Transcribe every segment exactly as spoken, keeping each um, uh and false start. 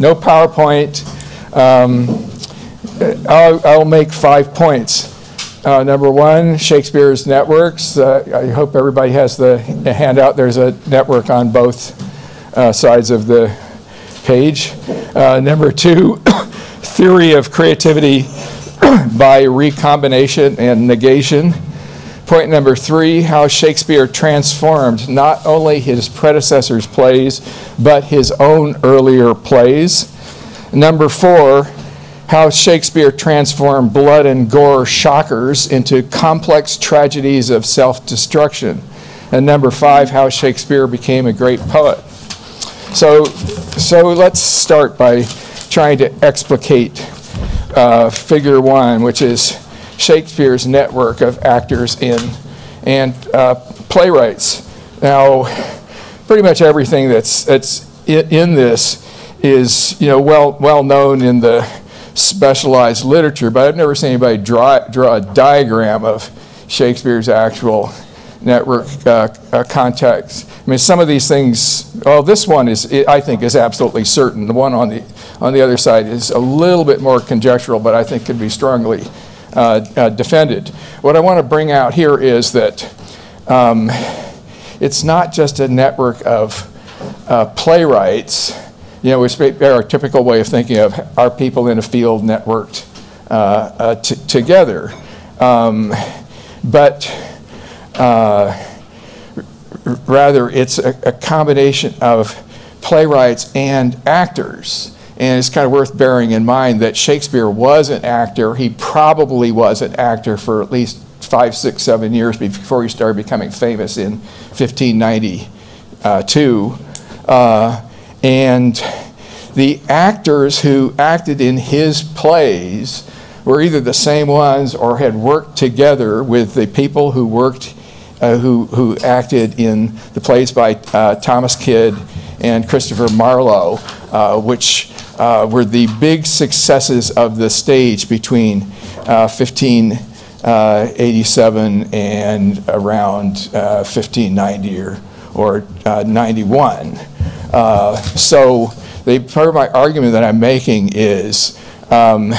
no PowerPoint. Um, I'll, I'll make five points. Uh, number one, Shakespeare's networks. Uh, I hope everybody has the handout. There's a network on both uh, sides of the page. Uh, number two, theory of creativity by recombination and negation. Point number three, how Shakespeare transformed not only his predecessors' plays, but his own earlier plays. Number four, how Shakespeare transformed blood and gore shockers into complex tragedies of self-destruction. And number five, how Shakespeare became a great poet. So, so let's start by trying to explicate uh, figure one, which is Shakespeare's network of actors in and uh, playwrights. Now, pretty much everything that's that's in this is, you know, well well known in the specialized literature, but I've never seen anybody draw draw a diagram of Shakespeare's actual network uh, uh, context. I mean, some of these things. Well, this one is, I think, is absolutely certain. The one on the on the other side is a little bit more conjectural, but I think could be strongly Uh, uh, defended. What I want to bring out here is that um, it's not just a network of uh, playwrights, you know, which are a typical way of thinking of our people in a field networked uh, uh, together. Um, but uh, rather it's a, a combination of playwrights and actors. And it's kind of worth bearing in mind that Shakespeare was an actor. He probably was an actor for at least five, six, seven years before he started becoming famous in fifteen ninety-two. Uh, and the actors who acted in his plays were either the same ones or had worked together with the people who worked, uh, who, who acted in the plays by uh, Thomas Kyd and Christopher Marlowe, uh, which Uh, were the big successes of the stage between uh, fifteen eighty-seven and around uh, fifteen ninety or, or uh, ninety-one. Uh, so the part of my argument that I'm making is um,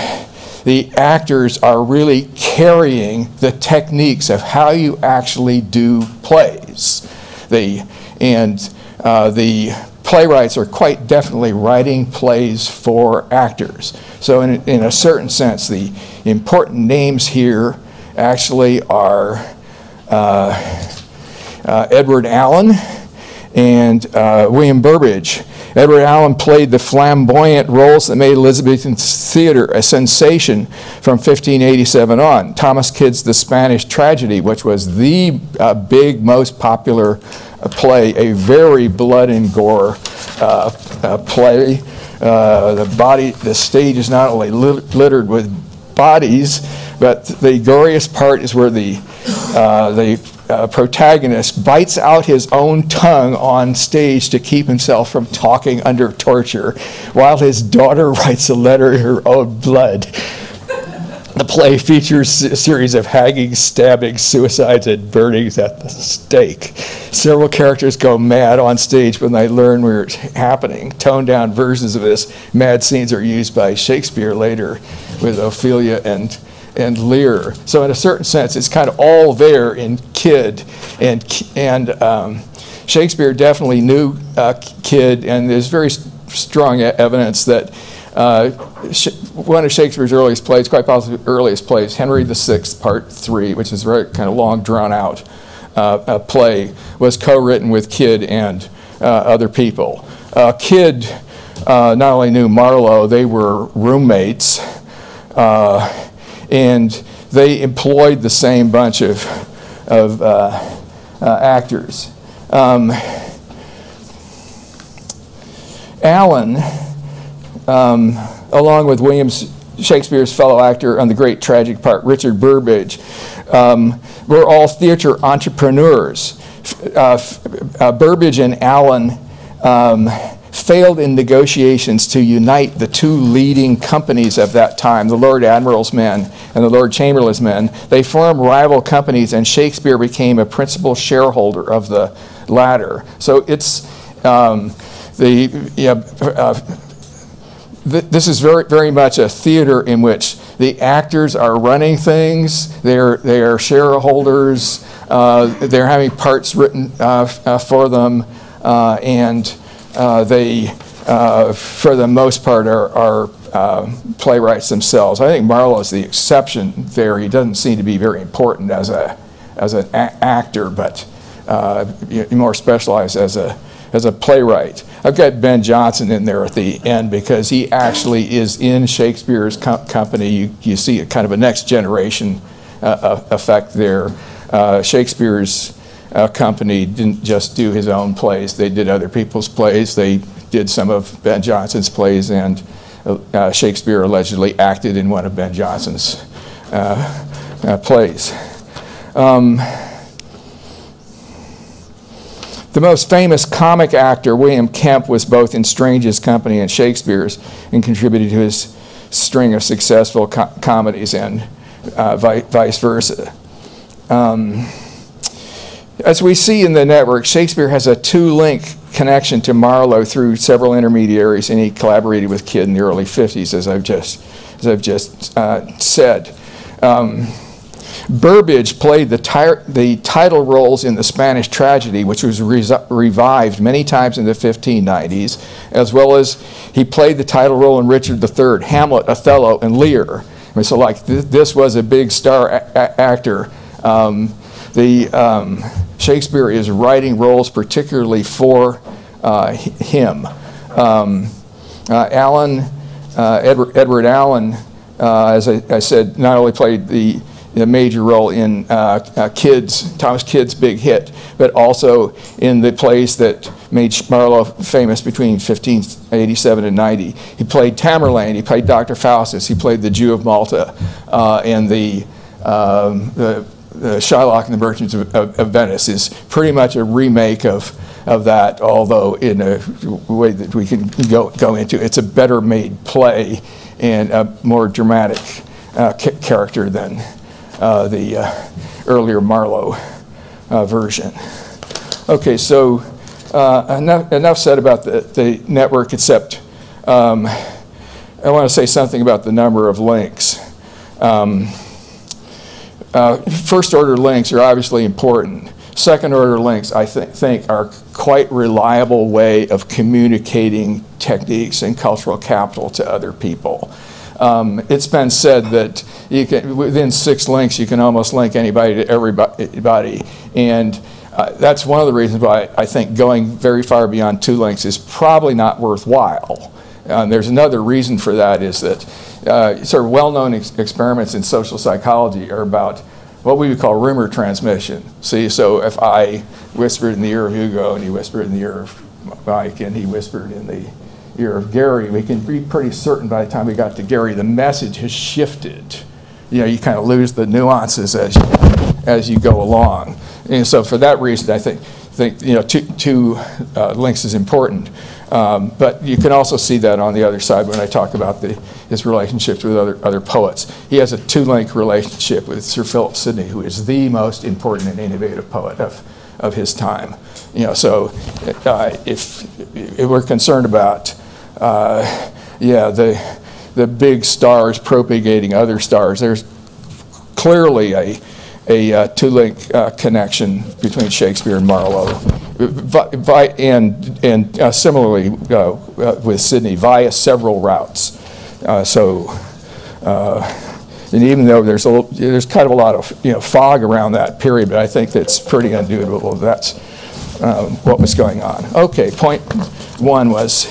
the actors are really carrying the techniques of how you actually do plays. They, and uh, the playwrights are quite definitely writing plays for actors. So in, in a certain sense, the important names here actually are uh, uh, Edward Alleyn and uh, William Burbage. Edward Alleyn played the flamboyant roles that made Elizabethan theater a sensation from fifteen eighty-seven on. Thomas Kyd's The Spanish Tragedy, which was the uh, big, most popular uh, play, a very blood and gore uh, uh, play. Uh, the body, the stage is not only lit littered with bodies, but the goriest part is where the uh, the Uh, protagonist bites out his own tongue on stage to keep himself from talking under torture, while his daughter writes a letter in her own blood. The play features a series of hangings, stabbings, suicides, and burnings at the stake. Several characters go mad on stage when they learn where it's happening. Toned-down versions of this mad scenes are used by Shakespeare later with Ophelia and and Lear. So in a certain sense, it's kind of all there in Kyd. And, and um, Shakespeare definitely knew uh, Kyd, and there's very strong evidence that uh, one of Shakespeare's earliest plays, quite possibly earliest plays, Henry the Sixth, Part three, which is a very kind of long, drawn-out uh, play, was co-written with Kyd and uh, other people. Uh, Kyd uh, not only knew Marlowe, they were roommates. Uh, And they employed the same bunch of, of uh, uh, actors. Um, Alleyn, um, along with Williams, Shakespeare's fellow actor on the great tragic part, Richard Burbage, um, were all theater entrepreneurs. Uh, uh, Burbage and Alleyn um, failed in negotiations to unite the two leading companies of that time, the Lord Admiral's men and the Lord Chamberlain's men. They formed rival companies, and Shakespeare became a principal shareholder of the latter. So it's um, the you know, uh, th this is very, very much a theater in which the actors are running things. They're they are shareholders. Uh, they're having parts written uh, uh, for them, uh, and uh, they, uh, for the most part, are, are uh, playwrights themselves. I think Marlowe is the exception there. He doesn't seem to be very important as a as an a actor, but uh, more specialized as a as a playwright. I've got Ben Jonson in there at the end because he actually is in Shakespeare's com company. You, you see a kind of a next generation uh, effect there. Uh, Shakespeare's uh, company didn't just do his own plays. They did other people's plays. They did some of Ben Jonson's plays, and uh, Shakespeare allegedly acted in one of Ben Jonson's uh, uh, plays. Um, The most famous comic actor, William Kemp, was both in Strange's company and Shakespeare's, and contributed to his string of successful co comedies and uh, vi vice versa. Um, as we see in the network, Shakespeare has a two-link connection to Marlowe through several intermediaries, and he collaborated with Kyd in the early fifties, as I've just, as I've just uh, said. Um, Burbage played the, the title roles in The Spanish Tragedy, which was re revived many times in the fifteen nineties, as well as he played the title role in Richard the Third, Hamlet, Othello, and Lear. I mean, so like th this was a big star a a actor. Um, the, um, Shakespeare is writing roles particularly for uh, him. Um, uh, Allen, uh, Edward, Edward Alleyn, uh, as I, I said, not only played the a major role in uh, uh, Kyd's, Thomas Kyd's big hit, but also in the plays that made Marlowe famous between fifteen eighty-seven and ninety. He played Tamburlaine, he played Doctor Faustus, he played The Jew of Malta, uh, and the, um, the, the Shylock and the Merchants of, of, of Venice is pretty much a remake of, of that, although in a way that we can go, go into. It's a better made play and a more dramatic uh, ca character than Uh, the uh, earlier Marlowe uh, version. Okay, so uh, enough, enough said about the, the network, except um, I want to say something about the number of links. Um, uh, first order links are obviously important. Second order links, I th think, are quite reliable way of communicating techniques and cultural capital to other people. Um, it's been said that you can, within six links you can almost link anybody to everybody, and uh, that's one of the reasons why I think going very far beyond two links is probably not worthwhile. Um, there's another reason for that, is that uh, sort of well-known ex experiments in social psychology are about what we would call rumor transmission. See, so if I whispered in the ear of Hugo and he whispered in the ear of Mike and he whispered in the ear of Gary, we can be pretty certain by the time we got to Gary, the message has shifted. You know, you kind of lose the nuances as you, as you go along. And so for that reason, I think, think you know, two, two uh, links is important. Um, but you can also see that on the other side when I talk about the, his relationships with other, other poets. He has a two-link relationship with Sir Philip Sidney, who is the most important and innovative poet of, of his time. You know, so uh, if, if we're concerned about Uh, yeah, the the big stars propagating other stars, there's clearly a a uh, two-link uh, connection between Shakespeare and Marlowe, vi vi and and uh, similarly uh, with Sidney via several routes. Uh, so, uh, and even though there's a little, there's kind of a lot of you know fog around that period, but I think that's pretty indubitable. That's um, what was going on. Okay, point one was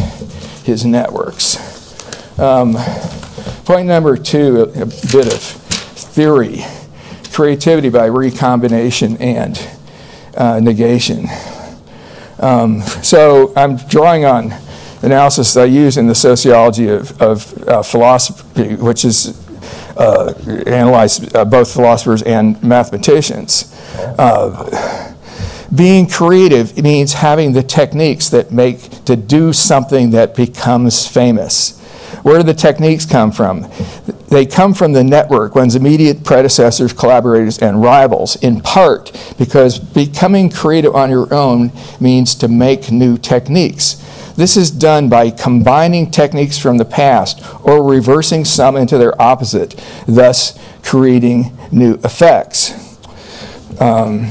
his networks. Um, point number two, a, a bit of theory, creativity by recombination and uh, negation. Um, so I'm drawing on analysis that I use in the sociology of, of uh, philosophy, which is uh, analyzed uh, both philosophers and mathematicians. Uh, Being creative means having the techniques that make to do something that becomes famous. Where do the techniques come from? They come from the network, one's immediate predecessors, collaborators, and rivals, in part because becoming creative on your own means to make new techniques. This is done by combining techniques from the past or reversing some into their opposite, thus creating new effects. Um,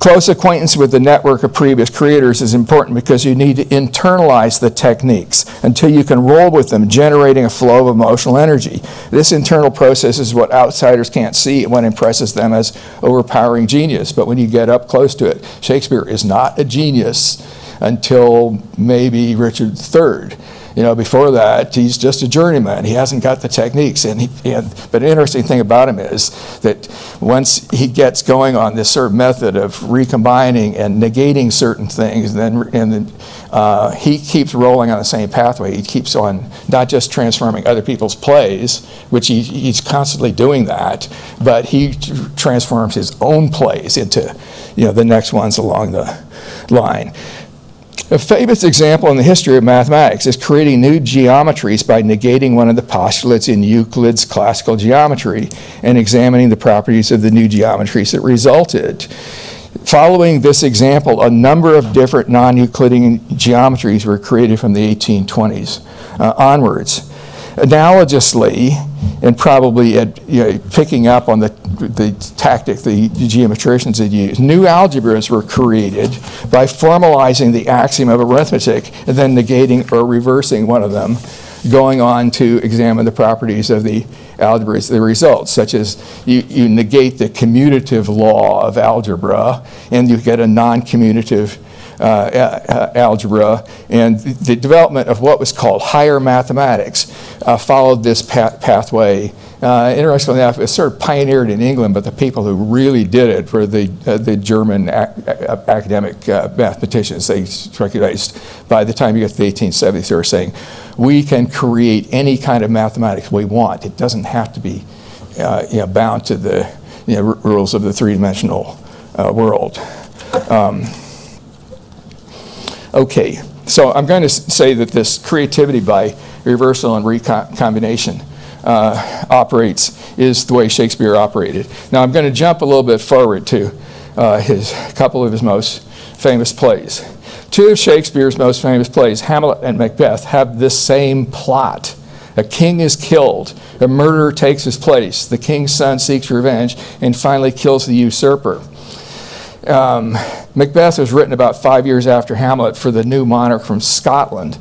Close acquaintance with the network of previous creators is important because you need to internalize the techniques until you can roll with them, generating a flow of emotional energy. This internal process is what outsiders can't see and what impresses them as overpowering genius. But when you get up close to it, Shakespeare is not a genius until maybe Richard the third. You know, before that, he's just a journeyman. He hasn't got the techniques. And, he, and But an interesting thing about him is that once he gets going on this sort of method of recombining and negating certain things, then and then, uh, he keeps rolling on the same pathway. He keeps on not just transforming other people's plays, which he, he's constantly doing that, but he transforms his own plays into, you know, the next ones along the line. A famous example in the history of mathematics is creating new geometries by negating one of the postulates in Euclid's classical geometry and examining the properties of the new geometries that resulted. Following this example, a number of different non-Euclidean geometries were created from the eighteen twenties uh, onwards. Analogously, and probably at, you know, picking up on the, the tactic the geometricians had used, new algebras were created by formalizing the axiom of arithmetic and then negating or reversing one of them, going on to examine the properties of the algebras, the results, such as you, you negate the commutative law of algebra and you get a non-commutative Uh, uh, algebra, and the, the development of what was called higher mathematics uh, followed this path pathway. Uh, interestingly enough, it's sort of pioneered in England, but the people who really did it were the, uh, the German ac academic uh, mathematicians. They recognized by the time you get to the eighteen seventies, they were saying, we can create any kind of mathematics we want. It doesn't have to be uh, you know, bound to the you know, rules of the three-dimensional uh, world. Um, Okay, so I'm going to say that this creativity by reversal and recombination uh, operates is the way Shakespeare operated. Now I'm going to jump a little bit forward to uh, his couple of his most famous plays. Two of Shakespeare's most famous plays, Hamlet and Macbeth, have this same plot. A king is killed, a murderer takes his place, the king's son seeks revenge, and finally kills the usurper. Um, Macbeth was written about five years after Hamlet for the new monarch from Scotland.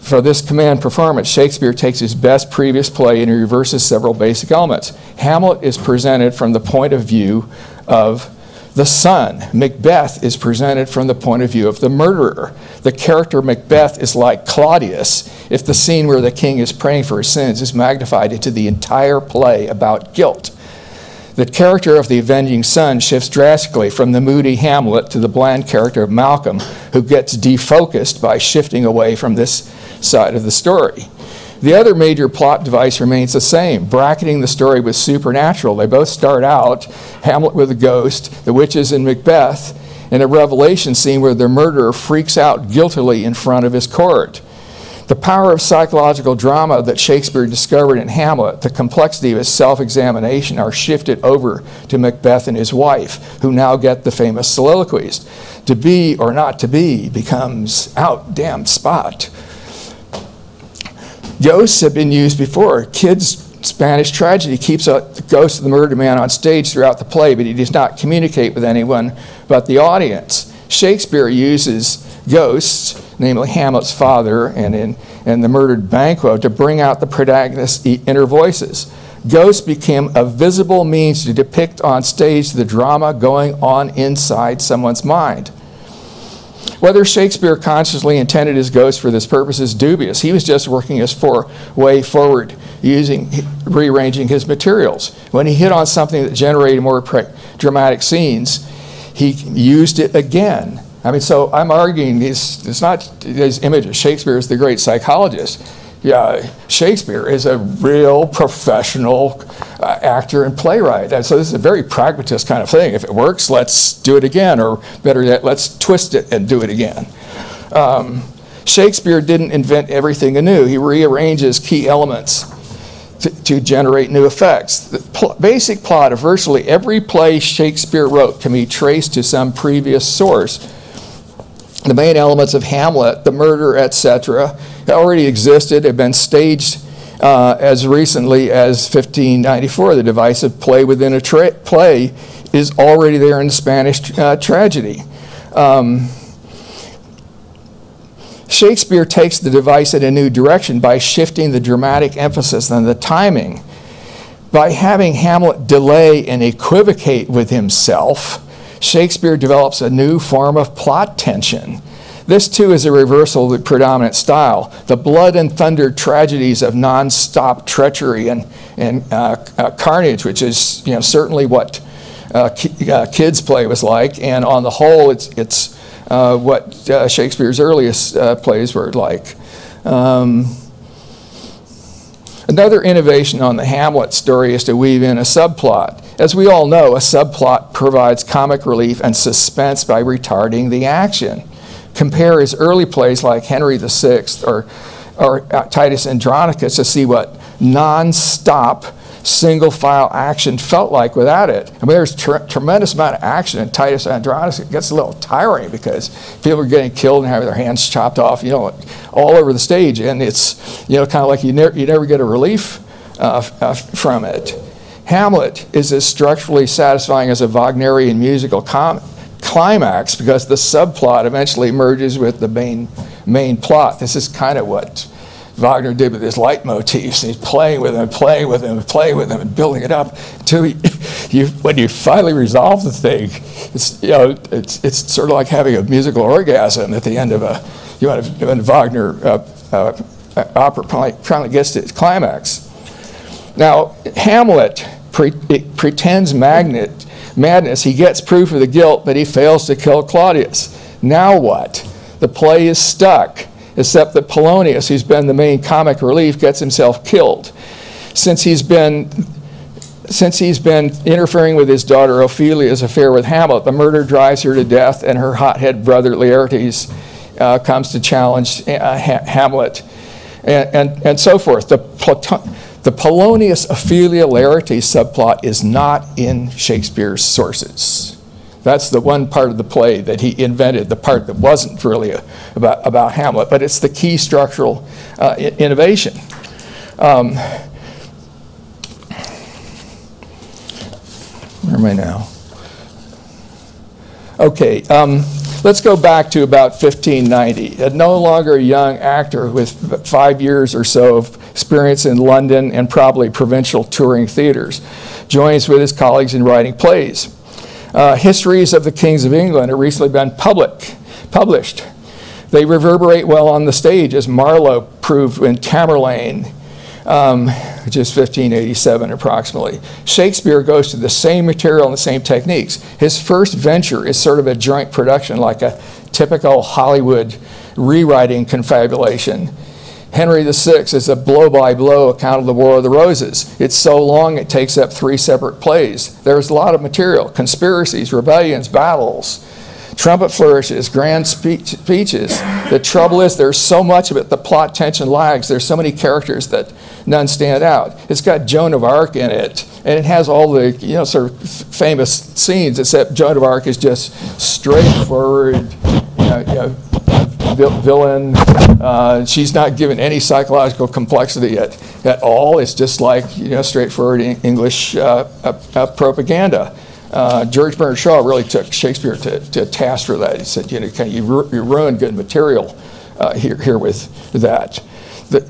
For this command performance, Shakespeare takes his best previous play and he reverses several basic elements. Hamlet is presented from the point of view of the son. Macbeth is presented from the point of view of the murderer. The character Macbeth is like Claudius if the scene where the king is praying for his sins is magnified into the entire play about guilt. The character of the avenging son shifts drastically from the moody Hamlet to the bland character of Malcolm, who gets defocused by shifting away from this side of the story. The other major plot device remains the same, bracketing the story with supernatural. They both start out, Hamlet with a ghost, the witches in Macbeth, and a revelation scene where the murderer freaks out guiltily in front of his court. The power of psychological drama that Shakespeare discovered in Hamlet, the complexity of his self-examination, are shifted over to Macbeth and his wife, who now get the famous soliloquies. To be or not to be becomes out damn spot. Ghosts have been used before. Kyd's Spanish Tragedy keeps a, the ghost of the murdered man on stage throughout the play, but he does not communicate with anyone but the audience. Shakespeare uses ghosts, namely Hamlet's father and, in, and the murdered Banquo, to bring out the protagonist's inner voices. Ghosts became a visible means to depict on stage the drama going on inside someone's mind. Whether Shakespeare consciously intended his ghost for this purpose is dubious. He was just working his four way forward, using rearranging his materials. When he hit on something that generated more dramatic scenes, he used it again. I mean, so I'm arguing these, it's not his image of Shakespeare as the great psychologist. Yeah, Shakespeare is a real professional uh, actor and playwright. And so this is a very pragmatist kind of thing. If it works, let's do it again, or better yet, let's twist it and do it again. Um, Shakespeare didn't invent everything anew. He rearranges key elements to, to generate new effects. The pl- basic plot of virtually every play Shakespeare wrote can be traced to some previous source. the main elements of Hamlet, the murder, et cetera, already existed, had been staged uh, as recently as fifteen ninety-four. The device of play within a tra play is already there in the Spanish uh, tragedy. Um, Shakespeare takes the device in a new direction by shifting the dramatic emphasis on the timing, by having Hamlet delay and equivocate with himself. Shakespeare develops a new form of plot tension. This too is a reversal of the predominant style. The blood and thunder tragedies of non-stop treachery and, and uh, uh, carnage, which is you know, certainly what uh, ki uh, kids' play was like, and on the whole it's, it's uh, what uh, Shakespeare's earliest uh, plays were like. Um, Another innovation on the Hamlet story is to weave in a subplot. As we all know, a subplot provides comic relief and suspense by retarding the action. Compare his early plays like Henry the Sixth or, or Titus Andronicus to see what non-stop single-file action felt like without it. I mean, there's a tremendous amount of action in Titus Andronicus. It gets a little tiring because people are getting killed and having their hands chopped off, you know, all over the stage. And it's, you know, kind of like you, ne you never get a relief uh, uh, from it. Hamlet is as structurally satisfying as a Wagnerian musical com climax because the subplot eventually merges with the main, main plot. This is kind of what Wagner did with his leitmotifs. He's playing with them, playing with them, playing with them, and building it up until he, you, when you finally resolve the thing, it's you know it's it's sort of like having a musical orgasm at the end of a you know when Wagner uh, uh, opera finally gets to its climax. Now Hamlet pre it pretends magnet, madness. He gets proof of the guilt, but he fails to kill Claudius. Now what? The play is stuck, except that Polonius, who's been the main comic relief, gets himself killed. Since he's been, since he's been interfering with his daughter Ophelia's affair with Hamlet, the murder drives her to death, and her hothead brother Laertes uh, comes to challenge uh, ha Hamlet, and, and, and so forth. The, Plato the Polonius Ophelia Laertes subplot is not in Shakespeare's sources. That's the one part of the play that he invented, the part that wasn't really a, about, about Hamlet, but it's the key structural uh, innovation. Um, where am I now? Okay, um, let's go back to about fifteen ninety. A no longer young actor with five years or so of experience in London and probably provincial touring theaters, joins with his colleagues in writing plays. Uh, histories of the kings of England have recently been public, published. They reverberate well on the stage, as Marlowe proved in Tamburlaine, um, which is fifteen eighty-seven approximately. Shakespeare goes to the same material and the same techniques. His first venture is sort of a joint production, like a typical Hollywood rewriting confabulation. Henry the Sixth is a blow-by-blow account of the War of the Roses. It's so long it takes up three separate plays. There's a lot of material: conspiracies, rebellions, battles, trumpet flourishes, grand speech, speeches. The trouble is there's so much of it, the plot tension lags. There's so many characters that none stand out. It's got Joan of Arc in it, and it has all the you know sort of famous scenes, except Joan of Arc is just straightforward, you know, you know, villain. Uh, she's not given any psychological complexity at, at all. It's just like you know straightforward English uh, uh, uh, propaganda. Uh, George Bernard Shaw really took Shakespeare to, to task for that. He said, you know, can you, ru you ruin good material uh, here, here with that. The,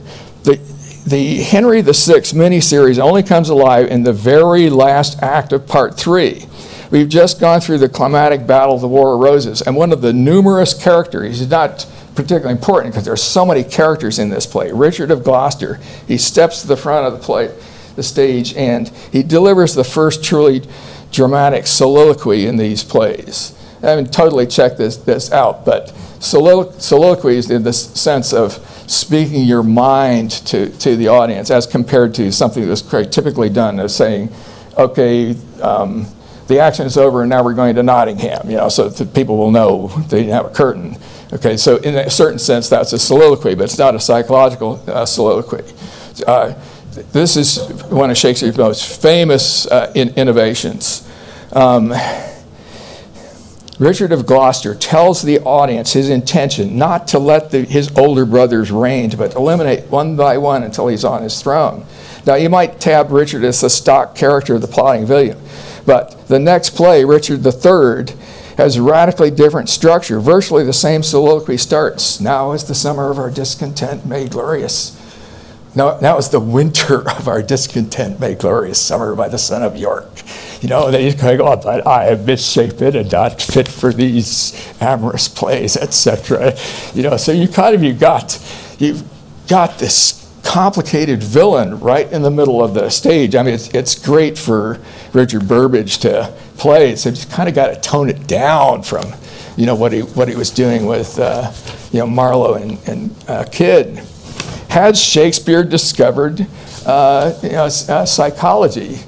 the, the Henry the Sixth miniseries only comes alive in the very last act of part three. We've just gone through the climatic battle of the War of Roses, and one of the numerous characters, he's not particularly important because there's so many characters in this play, Richard of Gloucester, he steps to the front of the play, the stage, and he delivers the first truly dramatic soliloquy in these plays. I haven't totally checked this, this out, but solilo soliloquy is in the sense of speaking your mind to, to the audience, as compared to something that was typically done as saying, okay, um, the action is over and now we're going to Nottingham, you know, so that people will know they didn't have a curtain. Okay, so in a certain sense that's a soliloquy, but it's not a psychological uh, soliloquy. Uh, this is one of Shakespeare's most famous uh, in innovations. Um, Richard of Gloucester tells the audience his intention not to let the, his older brothers reign, but eliminate one by one until he's on his throne. Now, you might tab Richard as the stock character of the plotting villain, but the next play, Richard the Third, has a radically different structure. Virtually the same soliloquy starts, "Now is the summer of our discontent made glorious. Now, now is the winter of our discontent made glorious, summer by the son of York." You know, then he's going on, "But I am misshapen and not fit for these amorous plays," et cetera. You know, so you kind of, you got, you've got this complicated villain right in the middle of the stage. I mean, it's, it's great for Richard Burbage to play. So he's kind of got to tone it down from, you know, what he, what he was doing with, uh, you know, Marlowe and, and uh, Kyd. Had Shakespeare discovered, uh, you know, uh, psychology?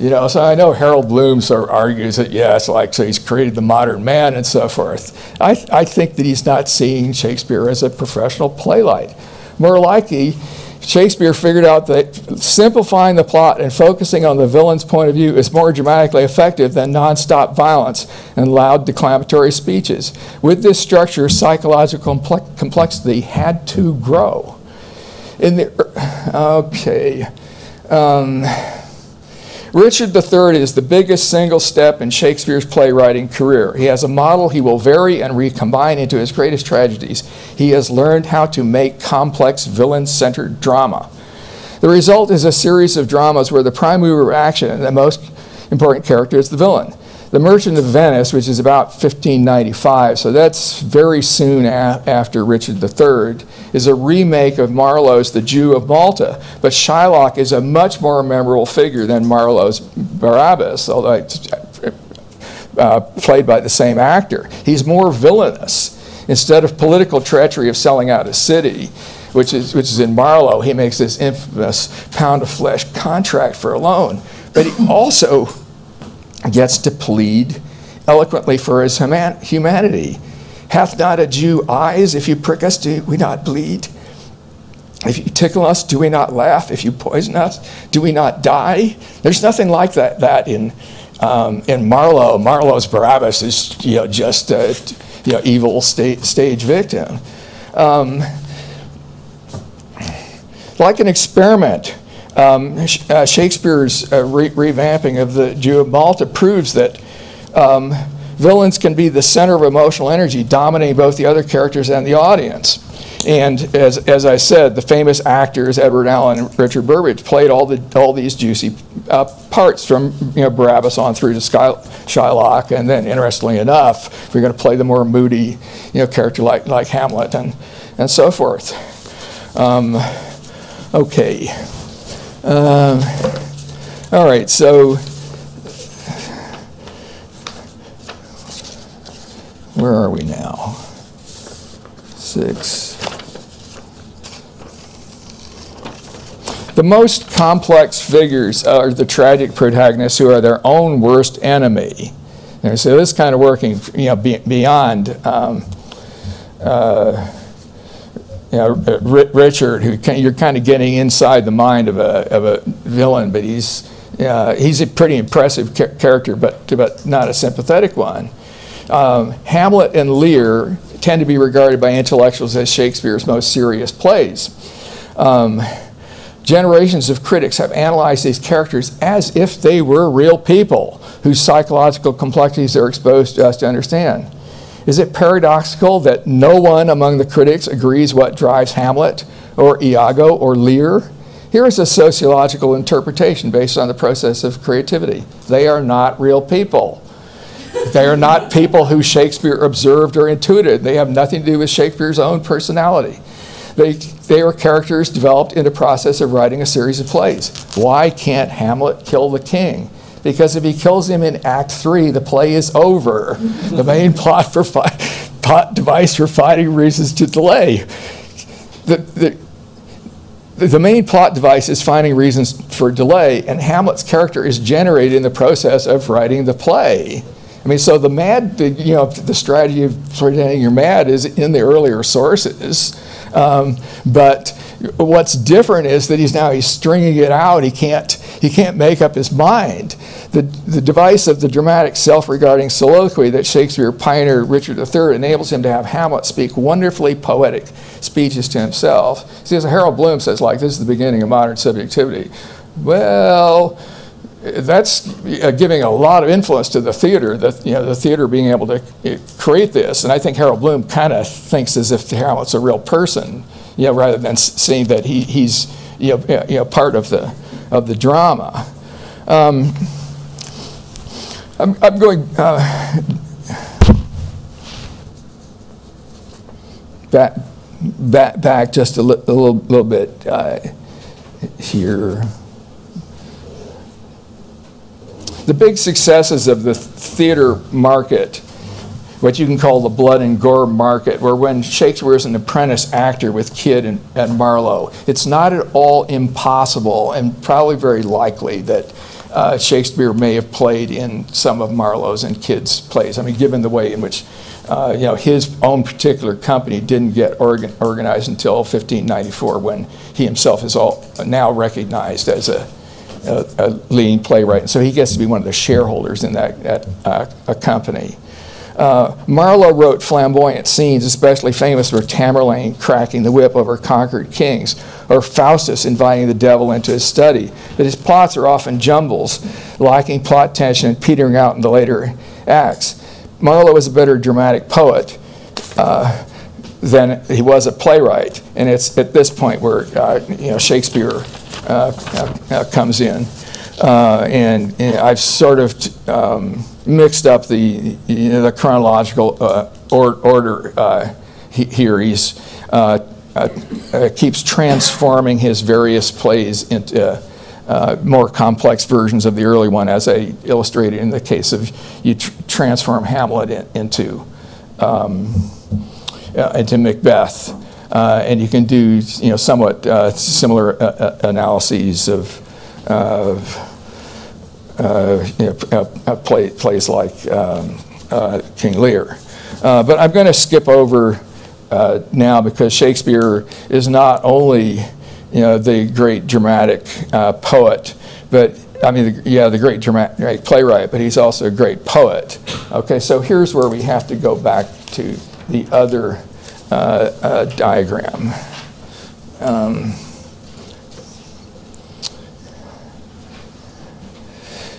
You know, so I know Harold Bloom sort of argues that, yeah, it's like, so he's created the modern man and so forth. I, th I think that he's not seeing Shakespeare as a professional playwright. More likely, Shakespeare figured out that simplifying the plot and focusing on the villain's point of view is more dramatically effective than nonstop violence and loud declamatory speeches. With this structure, psychological complex complexity had to grow. In the, okay. Um, Richard the Third is the biggest single step in Shakespeare's playwriting career. He has a model he will vary and recombine into his greatest tragedies. He has learned how to make complex villain-centered drama. The result is a series of dramas where the prime mover of action and the most important character is the villain. The Merchant of Venice, which is about fifteen ninety-five, so that's very soon after Richard the Third, is a remake of Marlowe's The Jew of Malta, but Shylock is a much more memorable figure than Marlowe's Barabbas, although it's uh, played by the same actor. He's more villainous. Instead of political treachery of selling out a city, which is, which is in Marlowe, he makes this infamous pound of flesh contract for a loan, but he also gets to plead eloquently for his human humanity. "Hath not a Jew eyes? If you prick us, do we not bleed? If you tickle us, do we not laugh? If you poison us, do we not die?" There's nothing like that, that in, um, in Marlowe. Marlowe's Barabbas is, you know, just a, you know, evil sta stage victim. Um, like an experiment, Um, uh, Shakespeare's uh, re revamping of the Jew of Malta proves that um, villains can be the center of emotional energy, dominating both the other characters and the audience. And as, as I said, the famous actors Edward Alleyn and Richard Burbage played all the all these juicy uh, parts from, you know, Barabbas on through to Sky Shylock, and then, interestingly enough, we're going to play the more moody, you know, character like like Hamlet and and so forth. Um, okay. Um, all right, so where are we now? Six. The most complex figures are the tragic protagonists, who are their own worst enemy. And so this is kind of working, you know, be beyond. Um, uh, You know, Richard, who can, you're kind of getting inside the mind of a, of a villain, but he's, uh, he's a pretty impressive char character, but, but not a sympathetic one. Um, Hamlet and Lear tend to be regarded by intellectuals as Shakespeare's most serious plays. Um, generations of critics have analyzed these characters as if they were real people whose psychological complexities they're exposed to us to understand. Is it paradoxical that no one among the critics agrees what drives Hamlet or Iago or Lear? Here is a sociological interpretation based on the process of creativity. They are not real people. They are not people who Shakespeare observed or intuited. They have nothing to do with Shakespeare's own personality. They, they are characters developed in the process of writing a series of plays. Why can't Hamlet kill the king? Because if he kills him in Act Three, the play is over. The main plot for fi plot device for finding reasons to delay. The, the, the main plot device is finding reasons for delay, and Hamlet's character is generated in the process of writing the play. I mean, so the mad, the, you know, the strategy of pretending you're mad is in the earlier sources, um, but what's different is that he's now he's stringing it out. He can't. He can't make up his mind. The, the device of the dramatic self-regarding soliloquy that Shakespeare pioneered Richard the Third enables him to have Hamlet speak wonderfully poetic speeches to himself. See, as Harold Bloom says, like, this is the beginning of modern subjectivity. Well, that's uh, giving a lot of influence to the theater, the, you know, the theater being able to uh, create this. And I think Harold Bloom kind of thinks as if Hamlet's a real person, you know, rather than seeing that he, he's you know, you know, part of the, of the drama. Um, I'm, I'm going uh, back, back, back just a, li a little, little bit uh, here. The big successes of the theater market, what you can call the blood and gore market, were when Shakespeare is an apprentice actor with Kyd and, and Marlowe. It's not at all impossible and probably very likely that uh, Shakespeare may have played in some of Marlowe's and Kyd's plays. I mean, given the way in which uh, you know, his own particular company didn't get organ organized until fifteen ninety-four, when he himself is all now recognized as a A, a leading playwright, and so he gets to be one of the shareholders in that, that uh, a company. Uh, Marlowe wrote flamboyant scenes, especially famous for Tamburlaine cracking the whip over conquered kings, or Faustus inviting the devil into his study. But his plots are often jumbles, lacking plot tension and petering out in the later acts. Marlowe was a better dramatic poet uh, than he was a playwright, and it's at this point where uh, you know, Shakespeare Uh, uh, comes in, uh, and, and I've sort of t um, mixed up the you know, the chronological uh, or order uh, he here. He's uh, uh, uh, keeps transforming his various plays into uh, uh, more complex versions of the early one, as I illustrated in the case of you tr transform Hamlet in, into um, uh, into Macbeth. Uh, and you can do, you know, somewhat uh, similar uh, analyses of, uh, uh, you know, uh, play, plays like um, uh, King Lear. Uh, but I'm going to skip over uh, now, because Shakespeare is not only, you know, the great dramatic uh, poet, but I mean, the, yeah, the great dramatic playwright, but he's also a great poet. Okay, so here's where we have to go back to the other Uh, uh, diagram. Um,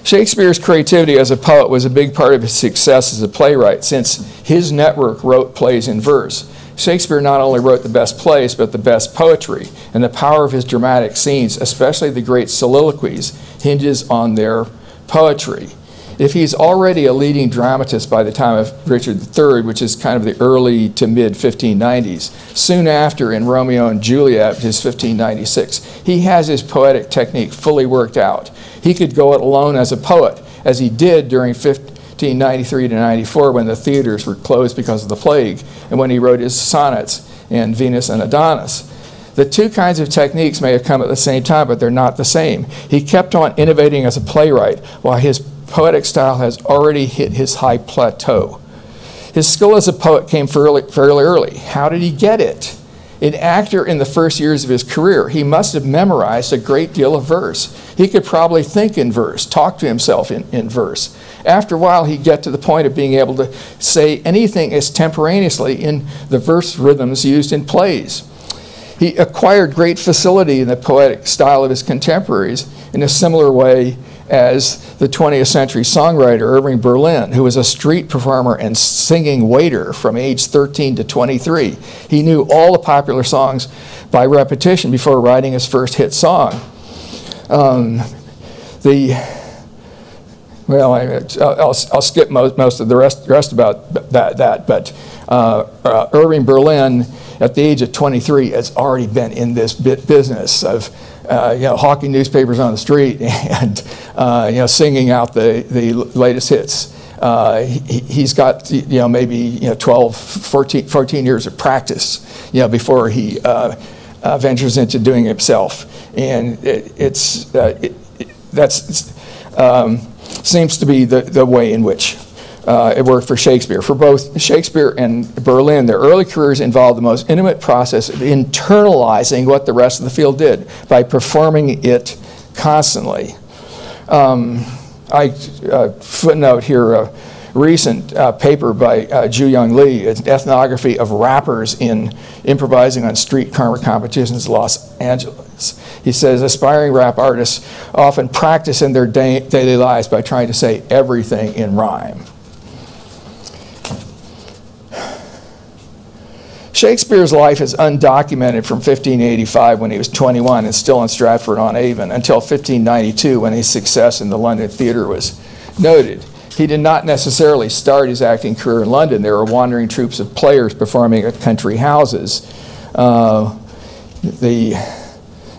Shakespeare's creativity as a poet was a big part of his success as a playwright, since his network wrote plays in verse. Shakespeare not only wrote the best plays, but the best poetry, and the power of his dramatic scenes, especially the great soliloquies, hinges on their poetry. If he's already a leading dramatist by the time of Richard the Third, which is kind of the early to mid fifteen nineties, soon after in Romeo and Juliet, which is fifteen ninety-six, he has his poetic technique fully worked out. He could go it alone as a poet, as he did during fifteen ninety-three to ninety-four, when the theaters were closed because of the plague, and when he wrote his sonnets in Venus and Adonis. The two kinds of techniques may have come at the same time, but they're not the same. He kept on innovating as a playwright, while his poetic style has already hit his high plateau. His skill as a poet came fairly, fairly early. How did he get it? An actor in the first years of his career, he must have memorized a great deal of verse. He could probably think in verse, talk to himself in, in verse. After a while, he'd get to the point of being able to say anything extemporaneously in the verse rhythms used in plays. He acquired great facility in the poetic style of his contemporaries in a similar way as the twentieth century songwriter Irving Berlin, who was a street performer and singing waiter from age thirteen to twenty-three. He knew all the popular songs by repetition before writing his first hit song. Um, the, well, I, I'll, I'll skip most, most of the rest, rest about that, that but uh, uh, Irving Berlin, at the age of twenty-three, has already been in this bit business of Uh, you know, hawking newspapers on the street and uh, you know, singing out the, the latest hits. Uh, he, he's got, you know, maybe, you know, twelve, fourteen, fourteen years of practice, you know, before he uh, uh, ventures into doing it himself. And it, it's, uh, it, it, that's, it's, um, seems to be the, the way in which Uh, it worked for Shakespeare. For both Shakespeare and Berlin, their early careers involved the most intimate process of internalizing what the rest of the field did by performing it constantly. Um, I uh, footnote here a recent uh, paper by uh, Ju Young Lee, an ethnography of rappers in improvising on street karma competitions in Los Angeles. He says, aspiring rap artists often practice in their da daily lives by trying to say everything in rhyme. Shakespeare's life is undocumented from fifteen eighty-five, when he was twenty-one and still in Stratford-on-Avon, until fifteen ninety-two, when his success in the London theater was noted. He did not necessarily start his acting career in London. There were wandering troupes of players performing at country houses. Uh, the,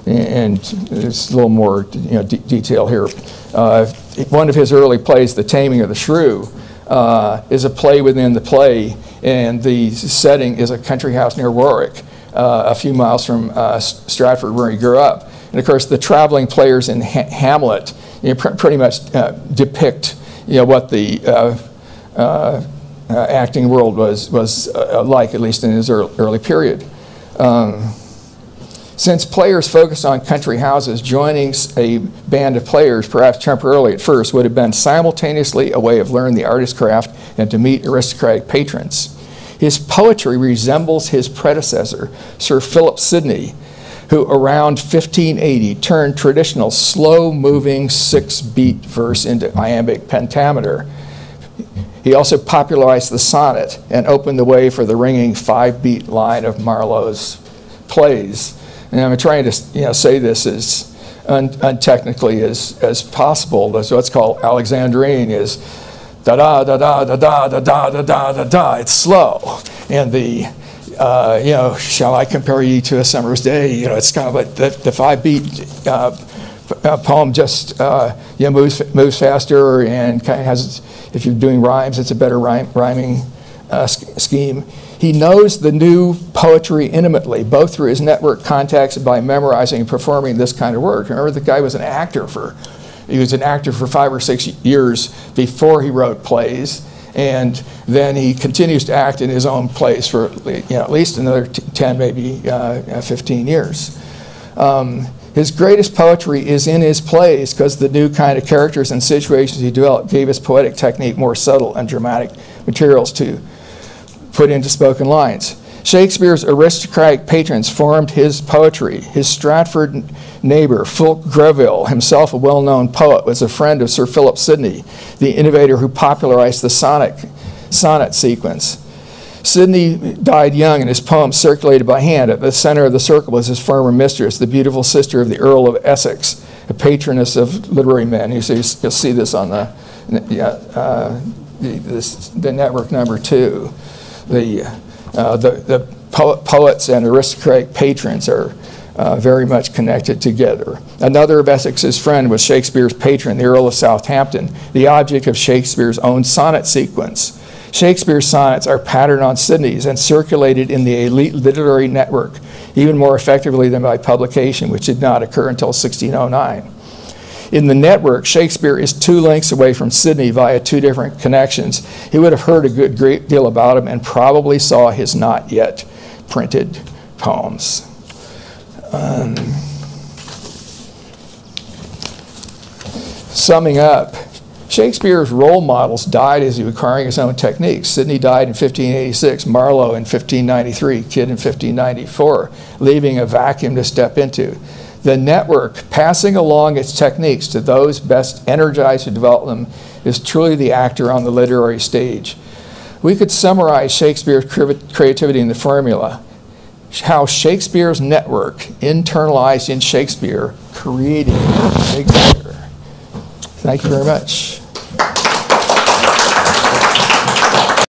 and there's a little more you know, de detail here. Uh, one of his early plays, The Taming of the Shrew, Uh, is a play within the play, and the setting is a country house near Warwick, uh, a few miles from uh, Stratford, where he grew up. And of course, the traveling players in ha Hamlet you know, pr pretty much uh, depict you know, what the uh, uh, uh, acting world was was uh, like, at least in his early, early period. Um, Since players focused on country houses, joining a band of players, perhaps temporarily at first, would have been simultaneously a way of learning the artist's craft and to meet aristocratic patrons. His poetry resembles his predecessor, Sir Philip Sidney, who around fifteen eighty turned traditional slow-moving six-beat verse into iambic pentameter. He also popularized the sonnet and opened the way for the ringing five-beat line of Marlowe's plays. And I'm trying to you know, say this as un untechnically as, as possible. That's what's called Alexandrine, is da-da-da-da-da-da-da-da-da-da-da. It's slow. And the, uh, you know, shall I compare you to a summer's day? You know, it's kind of like the, the five-beat uh, poem just, uh, you know, moves, moves faster and kind of has, if you're doing rhymes, it's a better rhyme, rhyming uh, scheme. He knows the new poetry intimately, both through his network contacts and by memorizing and performing this kind of work. Remember, the guy was an actor for, he was an actor for five or six years before he wrote plays, and then he continues to act in his own plays for you know, at least another ten, maybe uh, fifteen years. Um, his greatest poetry is in his plays, because the new kind of characters and situations he developed gave his poetic technique more subtle and dramatic materials to put into spoken lines. Shakespeare's aristocratic patrons formed his poetry. His Stratford neighbor, Fulke Greville, himself a well-known poet, was a friend of Sir Philip Sidney, the innovator who popularized the sonnet, sonnet sequence. Sidney died young, and his poems circulated by hand. At the center of the circle was his former mistress, the beautiful sister of the Earl of Essex, a patroness of literary men. You'll see this on the, uh, the, the network number two. The, uh, the, the poet, poets and aristocratic patrons are uh, very much connected together. Another of Essex's friend was Shakespeare's patron, the Earl of Southampton, the object of Shakespeare's own sonnet sequence. Shakespeare's sonnets are patterned on Sidney's and circulated in the elite literary network, even more effectively than by publication, which did not occur until sixteen oh nine. In the network, Shakespeare is two links away from Sidney via two different connections. He would have heard a good great deal about him and probably saw his not yet printed poems. Um, summing up, Shakespeare's role models died as he was acquiring his own techniques. Sidney died in fifteen eighty-six, Marlowe in fifteen ninety-three, Kyd in fifteen ninety-four, leaving a vacuum to step into. The network, passing along its techniques to those best energized to develop them, is truly the actor on the literary stage. We could summarize Shakespeare's creativity in the formula: how Shakespeare's network, internalized in Shakespeare, created Shakespeare. Thank you very much.